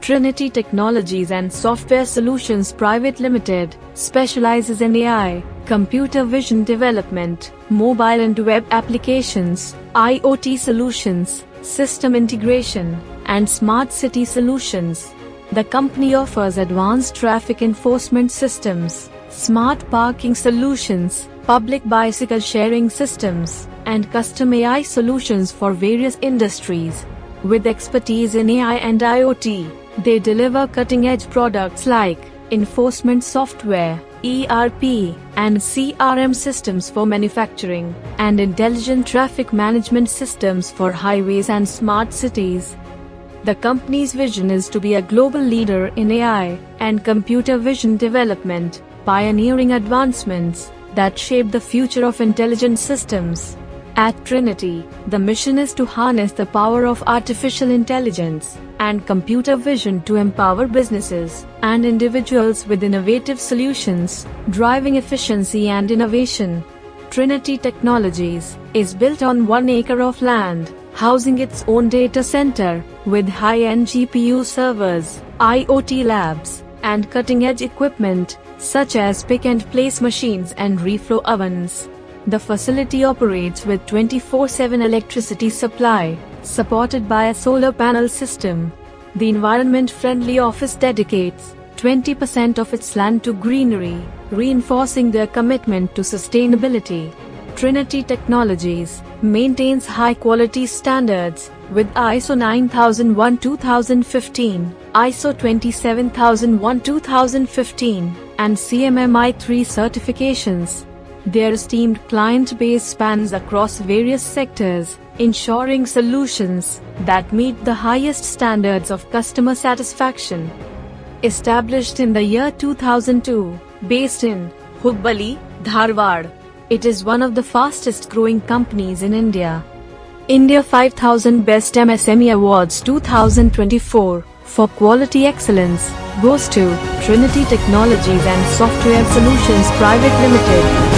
Trinity Technologies and Software Solutions Private Limited specializes in AI, computer vision development, mobile and web applications, IoT solutions, system integration, and smart city solutions. The company offers advanced traffic enforcement systems, smart parking solutions, public bicycle sharing systems, and custom AI solutions for various industries. With expertise in AI and IoT, they deliver cutting-edge products like enforcement software, ERP, and CRM systems for manufacturing, and intelligent traffic management systems for highways and smart cities. The company's vision is to be a global leader in AI and computer vision development, pioneering advancements that shape the future of intelligent systems. At Trinity, the mission is to harness the power of artificial intelligence and computer vision to empower businesses and individuals with innovative solutions, driving efficiency and innovation. Trinity Technologies is built on 1 acre of land, housing its own data center, with high-end GPU servers, IoT labs, and cutting-edge equipment, such as pick-and-place machines and reflow ovens. The facility operates with 24/7 electricity supply, supported by a solar panel system. The environment-friendly office dedicates 20% of its land to greenery, reinforcing their commitment to sustainability. Trinity Technologies maintains high-quality standards, with ISO 9001:2015, ISO 27001:2015, and CMMI-3 certifications. Their esteemed client base spans across various sectors, ensuring solutions that meet the highest standards of customer satisfaction. Established in the year 2002, based in Hubballi, Dharwad, it is one of the fastest growing companies in India. India 5000 Best MSME Awards 2024 for quality excellence goes to Trinity Technologies and Software Solutions Private Limited.